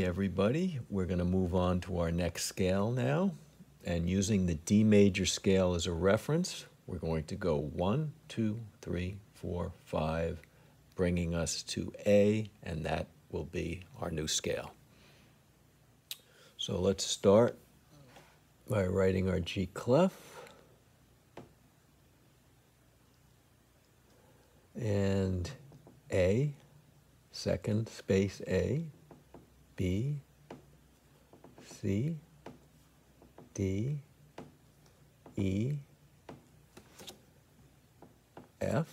Okay, everybody, we're going to move on to our next scale now. And using the D major scale as a reference, we're going to go 1, 2, 3, 4, 5, bringing us to A, and that will be our new scale. So let's start by writing our G clef. And A, second space A, B, C, D, E, F.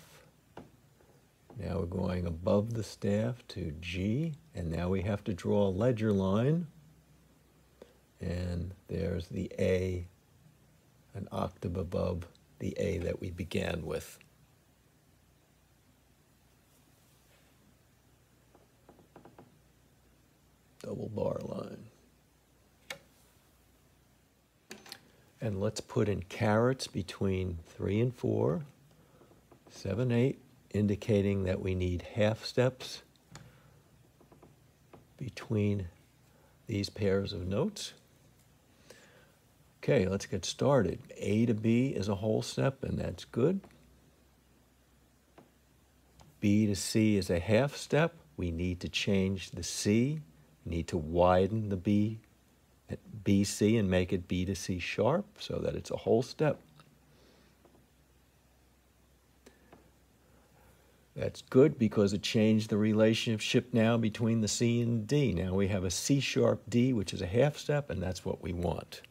Now we're going above the staff to G, and now we have to draw a ledger line. And there's the A, an octave above the A that we began with. Double bar line. And let's put in carrots between 3 and 4, 7, 8, indicating that we need half steps between these pairs of notes. Okay, let's get started. A to B is a whole step, and that's good. B to C is a half step. We need to change the C. Need to widen the B, BC, and make it B to C sharp so that it's a whole step. That's good because it changed the relationship now between the C and D. Now we have a C sharp D, which is a half step, and that's what we want.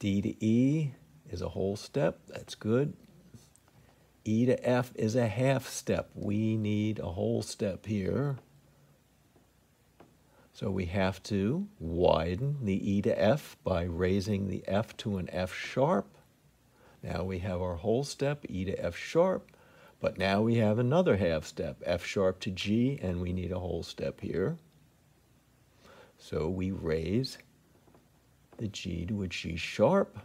D to E is a whole step. That's good. E to F is a half step. We need a whole step here. So we have to widen the E to F by raising the F to an F sharp. Now we have our whole step, E to F sharp, but now we have another half step, F sharp to G, and we need a whole step here. So we raise the G to a G sharp.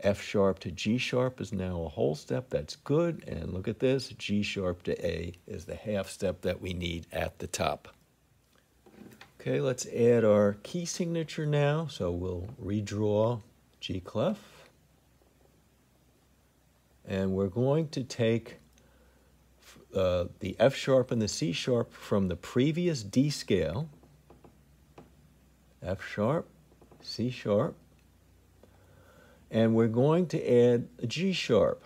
F sharp to G sharp is now a whole step, that's good, and look at this, G sharp to A is the half step that we need at the top. Okay, let's add our key signature now. So we'll redraw G clef. And we're going to take the F sharp and the C sharp from the previous D scale. F sharp, C sharp. And we're going to add a G sharp.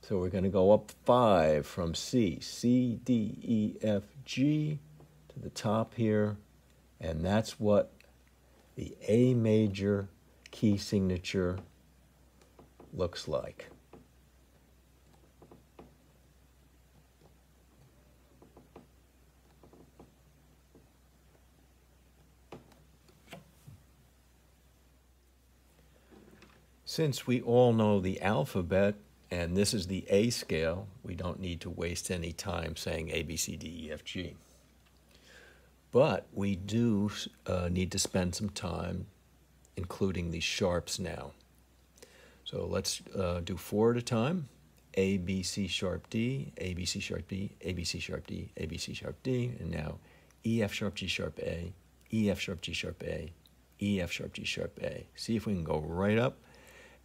So we're going to go up 5 from C, C, D, E, F, G, the top here, and that's what the A major key signature looks like. Since we all know the alphabet, and this is the A scale, we don't need to waste any time saying A, B, C, D, E, F, G. But we do need to spend some time including these sharps now. So let's do 4 at a time. A, B, C sharp D, A, B, C sharp D, A, B, C sharp D, A, B, C sharp D, and now E, F sharp, G sharp, A, E, F sharp, G sharp, A, E, F sharp, G sharp, A. See if we can go right up.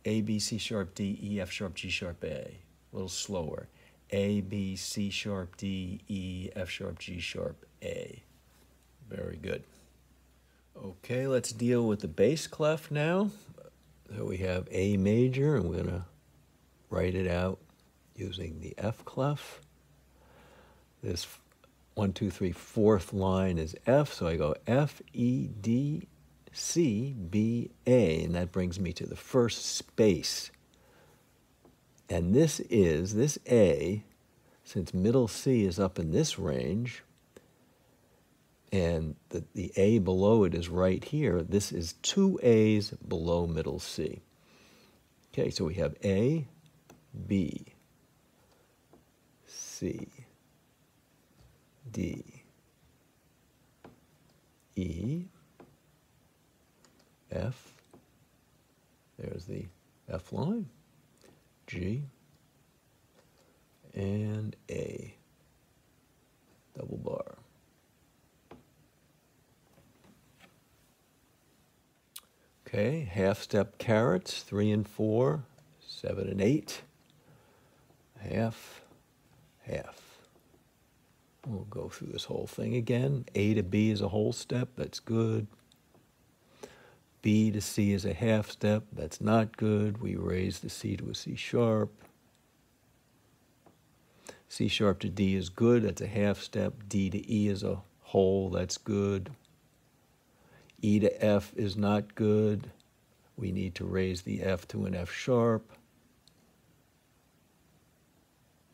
A, B, C sharp D, E, F sharp, G sharp, A. A little slower. A, B, C sharp D, E, F sharp, G sharp, A. Very good. Okay, let's deal with the bass clef now. So we have A major, and we're going to write it out using the F clef. This 1, 2, 3, 4th line is F, so I go F, E, D, C, B, A, and that brings me to the first space. And this A, since middle C is up in this range, and the A below it is right here. This is 2 A's below middle C. Okay, so we have A, B, C, D, E, F, there's the F line, G, and A, double bar. Okay, half step carrots, 3 and 4, 7 and 8, half, half. We'll go through this whole thing again. A to B is a whole step, that's good. B to C is a half step, that's not good. We raise the C to a C sharp. C sharp to D is good, that's a half step. D to E is a whole, that's good. E to F is not good. We need to raise the F to an F sharp.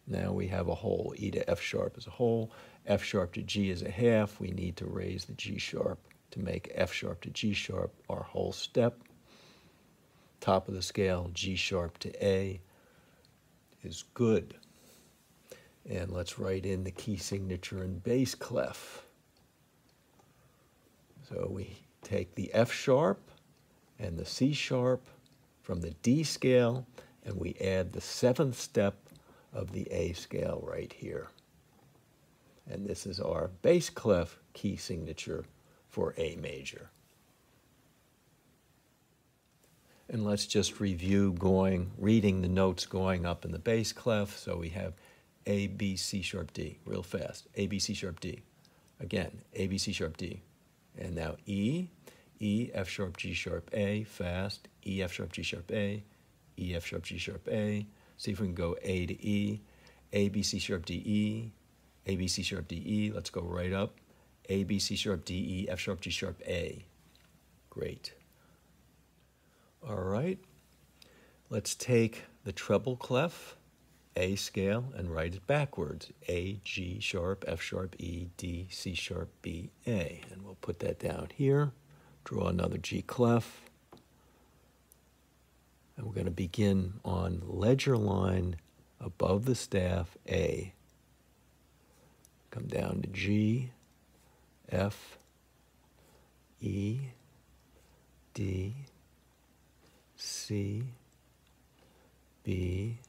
Now we have a whole. E to F sharp is a whole. F sharp to G is a half. We need to raise the G sharp to make F sharp to G sharp our whole step. Top of the scale, G sharp to A is good. And let's write in the key signature in bass clef. So we take the F sharp and the C sharp from the D scale, and we add the 7th step of the A scale right here. And this is our bass clef key signature for A major. And let's just review reading the notes going up in the bass clef. So we have A, B, C sharp, D, real fast. A, B, C sharp, D. Again, A, B, C sharp, D. And now E, E, F sharp, G sharp, A, fast, E, F sharp, G sharp, A, E, F sharp, G sharp, A. See if we can go A to E, A, B, C sharp, D, E, A, B, C sharp, D, E. Let's go right up. A, B, C sharp, D, E, F sharp, G sharp, A. Great. All right. Let's take the treble clef, A scale, and write it backwards. A, G sharp, F sharp, E, D, C sharp, B, A. And we'll put that down here. Draw another G clef. And we're going to begin on ledger line above the staff, A. Come down to G, F, E, D, C, B,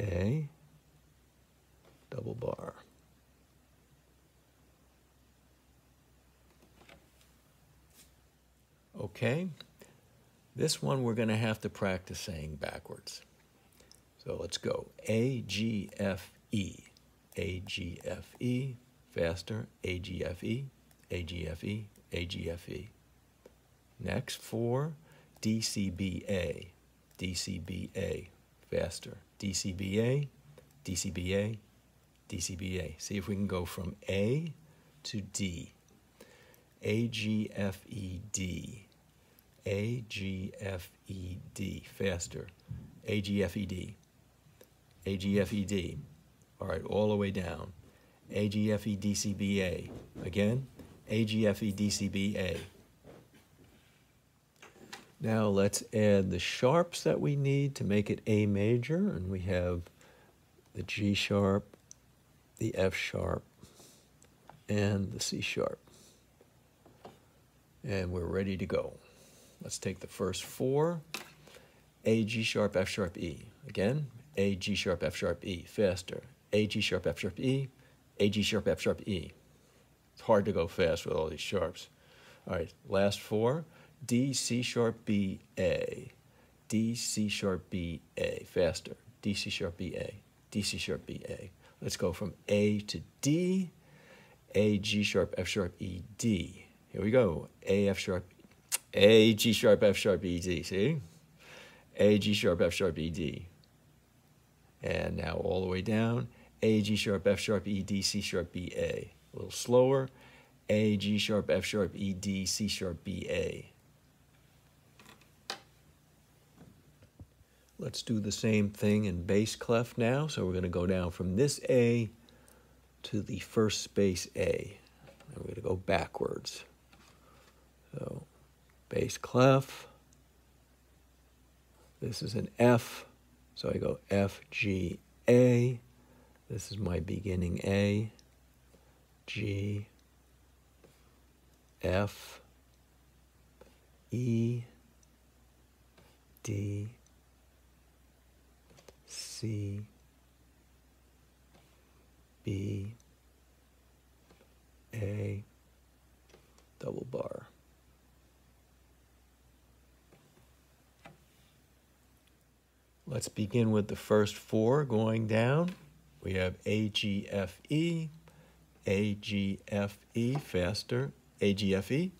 A, double bar. Okay, this one we're going to have to practice saying backwards. So let's go. A, G, F, E. A, G, F, E. Faster. A, G, F, E. A, G, F, E. A, G, F, E. Next, 4. D, C, B, A. D, C, B, A. Faster. D, C, B, A. D, C, B, A. D, C, B, A. See if we can go from A to D. A, G, F, E, D. A, G, F, E, D. Faster. A, G, F, E, D. A, G, F, E, D. All right, all the way down. A, G, F, E, D, C, B, A. Again. A, G, F, E, D, C, B, A. Now let's add the sharps that we need to make it A major. And we have the G sharp, the F sharp, and the C sharp. And we're ready to go. Let's take the first 4. A, G sharp, F sharp, E. Again, A, G sharp, F sharp, E. Faster. A, G sharp, F sharp, E. A, G sharp, F sharp, E. It's hard to go fast with all these sharps. All right, last 4. D, C sharp, B, A. D, C sharp, B, A. Faster. D, C sharp, B, A. D, C sharp, B, A. Let's go from A to D. A, G sharp, F sharp, E, D. Here we go. A, F sharp, A, G sharp, F sharp, E, D. See? A, G sharp, F sharp, E, D. And now all the way down. A, G sharp, F sharp, E, D, C sharp, B, A. A little slower. A, G sharp, F sharp, E, D, C sharp, B, A. Let's do the same thing in bass clef now. So we're going to go down from this A to the first space A. And we're going to go backwards. So bass clef. This is an F. So I go F, G, A. This is my beginning A. G, F, E, D, C, B, A, double bar. Let's begin with the first four going down. We have A, G, F, E, faster, A, G, F, E,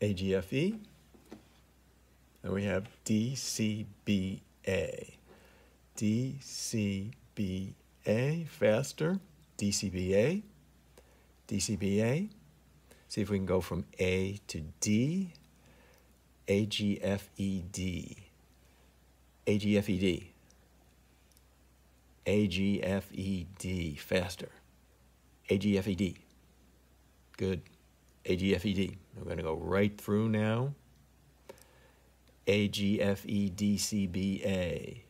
A, G, F, E. And we have D, C, B, A, D, C, B, A, faster, D, C, B, A, D, C, B, A. See if we can go from A to D, A, G, F, E, D, A, G, F, E, D, A, G, F, E, D, faster, A, G, F, E, D, good, A, G, F, E, D. We're going to go right through now, A, G, F, E, D, C, B, A,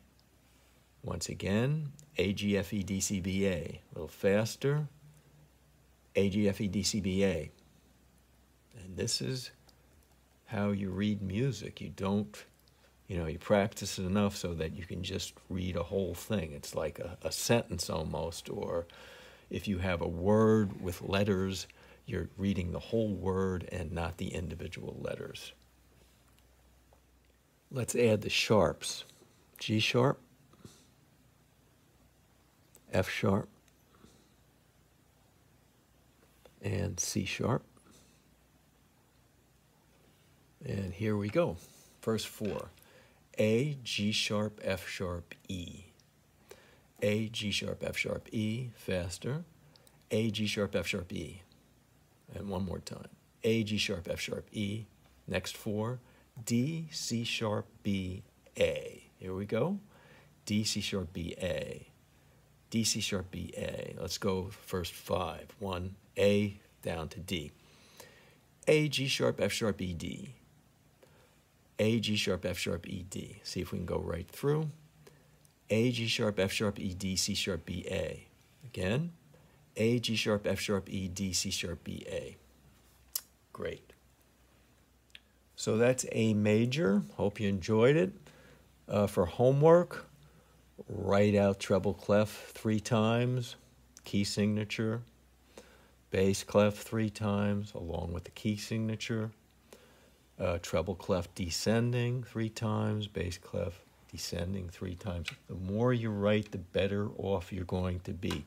once again, A, G, F, E, D, C, B, A, a little faster, A, G, F, E, D, C, B, A, and this is how you read music. You don't, you know, you practice it enough so that you can just read a whole thing. It's like a sentence almost, or if you have a word with letters, you're reading the whole word and not the individual letters. Let's add the sharps. G sharp, F sharp, and C sharp. And here we go, first four. A, G sharp, F sharp, E. A, G sharp, F sharp, E, faster. A, G sharp, F sharp, E. And one more time. A, G sharp, F sharp, E. Next four. D, C sharp, B, A. Here we go. D, C sharp, B, A. D, C sharp, B, A. Let's go first five. One, A, down to D. A, G sharp, F sharp, E, D. A, G sharp, F sharp, E, D. See if we can go right through. A, G sharp, F sharp, E, D, C sharp, B, A. Again. A, G sharp, F sharp, E, D, C sharp, B, A. Great. So that's A major. Hope you enjoyed it. For homework, write out treble clef 3 times, key signature, bass clef 3 times along with the key signature. Treble clef descending 3 times, bass clef descending 3 times. The more you write, the better off you're going to be.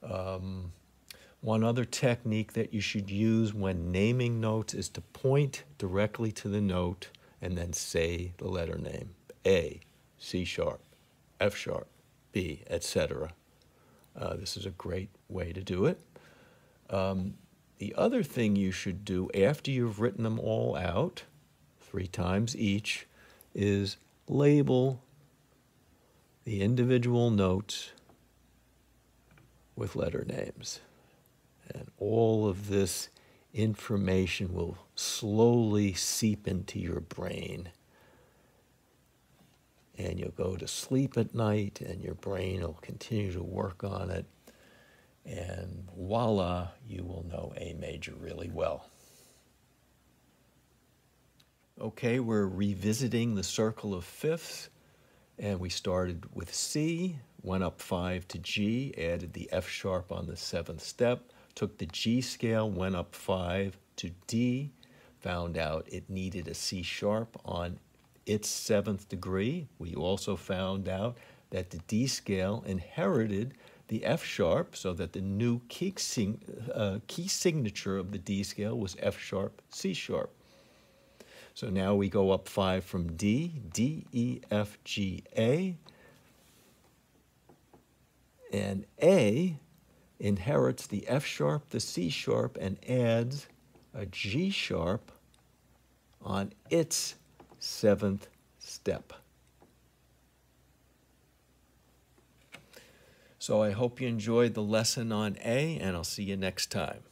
One other technique that you should use when naming notes is to point directly to the note and then say the letter name. A, C sharp, F sharp, B, etc. This is a great way to do it. The other thing you should do after you've written them all out, 3 times each, is label the individual notes with letter names. And all of this information will slowly seep into your brain. And you'll go to sleep at night, and your brain will continue to work on it. And voila, you will know A major really well. Okay, we're revisiting the circle of fifths, and we started with C, went up 5 to G, added the F sharp on the 7th step, took the G scale, went up 5 to D, found out it needed a C sharp on its 7th degree. We also found out that the D scale inherited the F sharp, so that the new key signature of the D scale was F sharp, C sharp. So now we go up 5 from D, D, E, F, G, A. And A inherits the F sharp, the C sharp, and adds a G sharp on its 7th step. So I hope you enjoyed the lesson on A, and I'll see you next time.